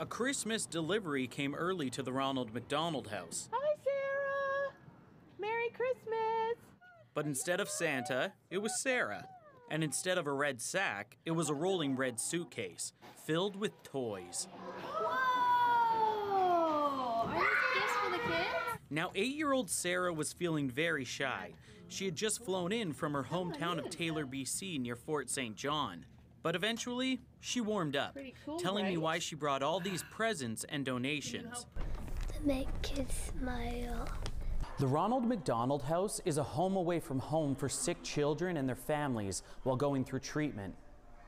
A Christmas delivery came early to the Ronald McDonald House. Hi, Sarah! Merry Christmas! But instead of Santa, it was Sarah. And instead of a red sack, it was a rolling red suitcase filled with toys. Whoa! Are these gifts for the kids? Now, 8-year-old Sarah was feeling very shy. She had just flown in from her hometown of Taylor, B.C. near Fort St. John. But eventually, she warmed up, cool, telling me why she brought all these presents and donations. To make kids smile. The Ronald McDonald House is a home away from home for sick children and their families while going through treatment.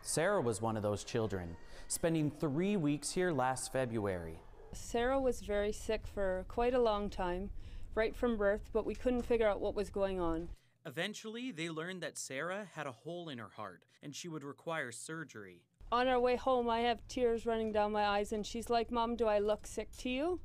Sarah was one of those children, spending 3 weeks here last February. Sarah was very sick for quite a long time, right from birth, but we couldn't figure out what was going on. Eventually, they learned that Sarah had a hole in her heart and she would require surgery. On our way home, I have tears running down my eyes and she's like, "Mom, do I look sick to you?"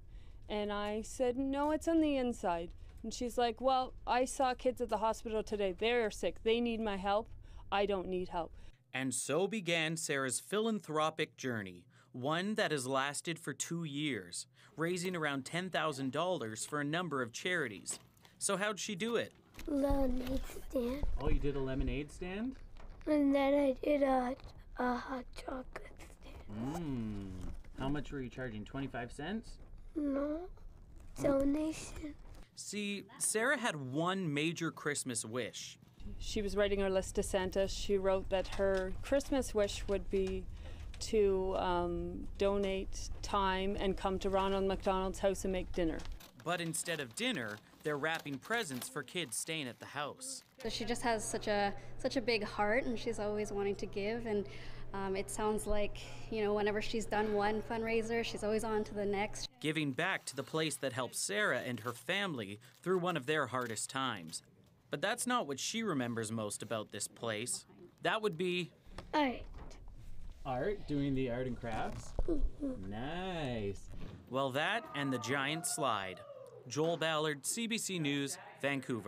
And I said, "No, it's on the inside." And she's like, "Well, I saw kids at the hospital today. They're sick. They need my help. I don't need help." And so began Sarah's philanthropic journey, one that has lasted for 2 years, raising around $10,000 for a number of charities. So how'd she do it? Lemonade stand. Oh, you did a lemonade stand? And then I did a hot chocolate stand. How much were you charging, 25 cents? No, donation. See, Sarah had one major Christmas wish. She was writing her list to Santa. She wrote that her Christmas wish would be to donate time and come to Ronald McDonald's house and make dinner. But instead of dinner, they're wrapping presents for kids staying at the house. So she just has such a big heart, and she's always wanting to give. And it sounds like, you know, whenever she's done one fundraiser, she's always on to the next. Giving back to the place that helped Sarah and her family through one of their hardest times. But that's not what she remembers most about this place. That would be art. Art, doing the art and crafts? Nice. Well, that and the giant slide. Joel Ballard, CBC News, Vancouver.